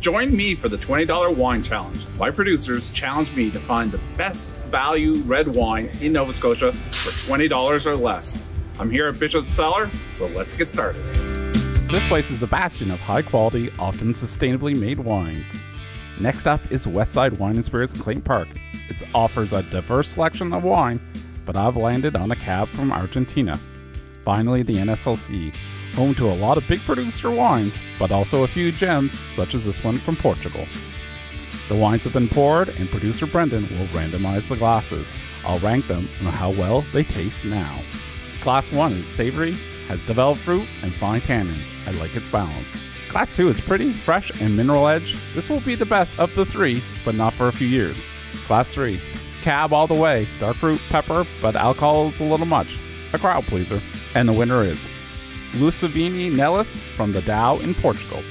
Join me for the $20 wine challenge. My producers challenged me to find the best value red wine in Nova Scotia for $20 or less. I'm here at Bishop's Cellar, so let's get started. This place is a bastion of high quality, often sustainably made wines. Next up is Westside Wine & Spirits in Clayton Park. It offers a diverse selection of wine, but I've landed on a cab from Argentina. Finally, the NSLC, home to a lot of big producer wines, but also a few gems, such as this one from Portugal. The wines have been poured, and producer Brendan will randomize the glasses. I'll rank them on how well they taste now. Class 1 is savory, has developed fruit, and fine tannins. I like its balance. Class 2 is pretty, fresh, and mineral edge. This will be the best of the three, but not for a few years. Class 3, cab all the way, dark fruit, pepper, but alcohol is a little much. A crowd pleaser. And the winner is Lusovini Nelus from the Dao in Portugal.